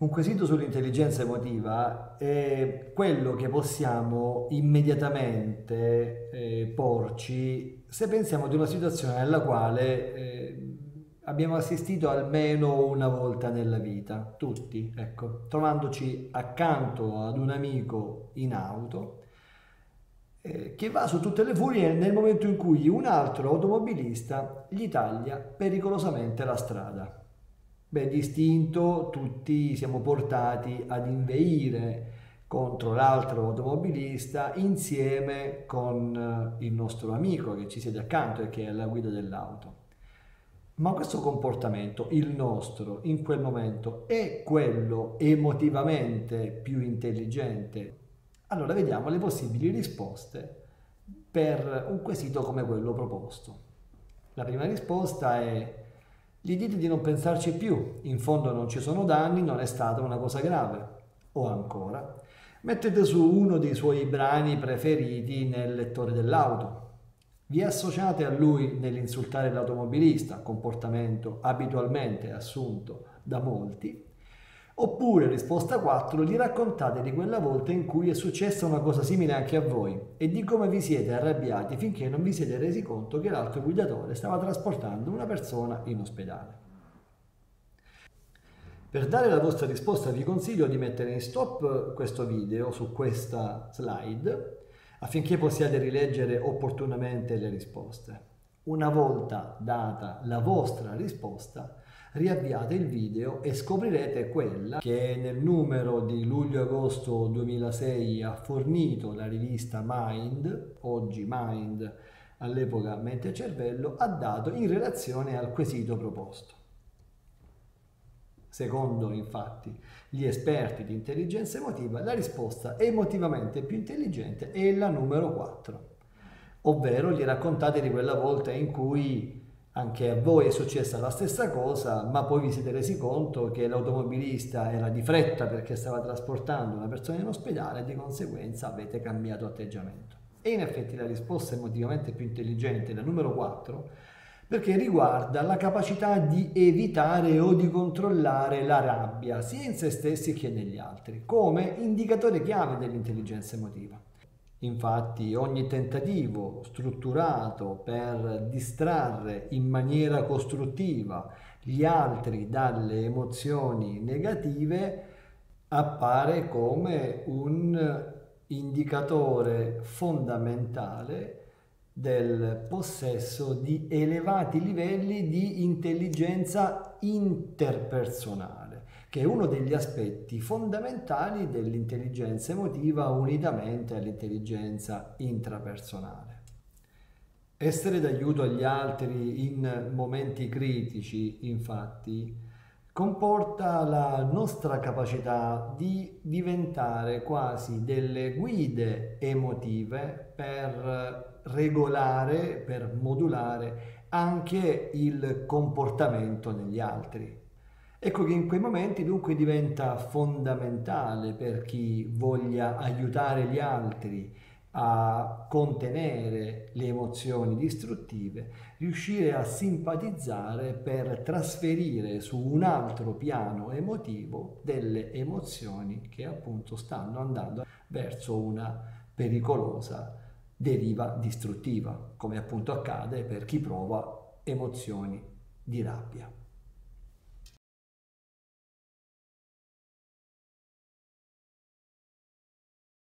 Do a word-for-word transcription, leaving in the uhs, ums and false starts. Un quesito sull'intelligenza emotiva è quello che possiamo immediatamente eh, porci se pensiamo di una situazione nella quale eh, abbiamo assistito almeno una volta nella vita, tutti, ecco, trovandoci accanto ad un amico in auto eh, che va su tutte le furie nel momento in cui un altro automobilista gli taglia pericolosamente la strada. Beh, d'istinto tutti siamo portati ad inveire contro l'altro automobilista insieme con il nostro amico che ci siede accanto e che è alla guida dell'auto. Ma questo comportamento, il nostro, in quel momento, è quello emotivamente più intelligente? Allora vediamo le possibili risposte per un quesito come quello proposto. La prima risposta è: gli dite di non pensarci più, in fondo non ci sono danni, non è stata una cosa grave. O ancora, mettete su uno dei suoi brani preferiti nel lettore dell'auto. Vi associate a lui nell'insultare l'automobilista, comportamento abitualmente assunto da molti. Oppure, risposta quattro, gli raccontate di quella volta in cui è successa una cosa simile anche a voi e di come vi siete arrabbiati finché non vi siete resi conto che l'altro guidatore stava trasportando una persona in ospedale. Per dare la vostra risposta vi consiglio di mettere in stop questo video su questa slide affinché possiate rileggere opportunamente le risposte. Una volta data la vostra risposta, riavviate il video e scoprirete quella che nel numero di luglio-agosto duemilasei ha fornito la rivista Mind, oggi Mind, all'epoca Mente e Cervello, ha dato in relazione al quesito proposto. Secondo, infatti, gli esperti di intelligenza emotiva, la risposta emotivamente più intelligente è la numero quattro, ovvero gli raccontate di quella volta in cui anche a voi è successa la stessa cosa, ma poi vi siete resi conto che l'automobilista era di fretta perché stava trasportando una persona in ospedale e di conseguenza avete cambiato atteggiamento. E in effetti la risposta emotivamente più intelligente è la numero quattro, perché riguarda la capacità di evitare o di controllare la rabbia, sia in se stessi che negli altri, come indicatore chiave dell'intelligenza emotiva. Infatti ogni tentativo strutturato per distrarre in maniera costruttiva gli altri dalle emozioni negative appare come un indicatore fondamentale del possesso di elevati livelli di intelligenza interpersonale, che è uno degli aspetti fondamentali dell'intelligenza emotiva unitamente all'intelligenza intrapersonale. Essere d'aiuto agli altri in momenti critici, infatti, comporta la nostra capacità di diventare quasi delle guide emotive per regolare, per modulare anche il comportamento degli altri. Ecco che in quei momenti dunque diventa fondamentale per chi voglia aiutare gli altri a contenere le emozioni distruttive, riuscire a simpatizzare per trasferire su un altro piano emotivo delle emozioni che appunto stanno andando verso una pericolosa deriva distruttiva, come appunto accade per chi prova emozioni di rabbia.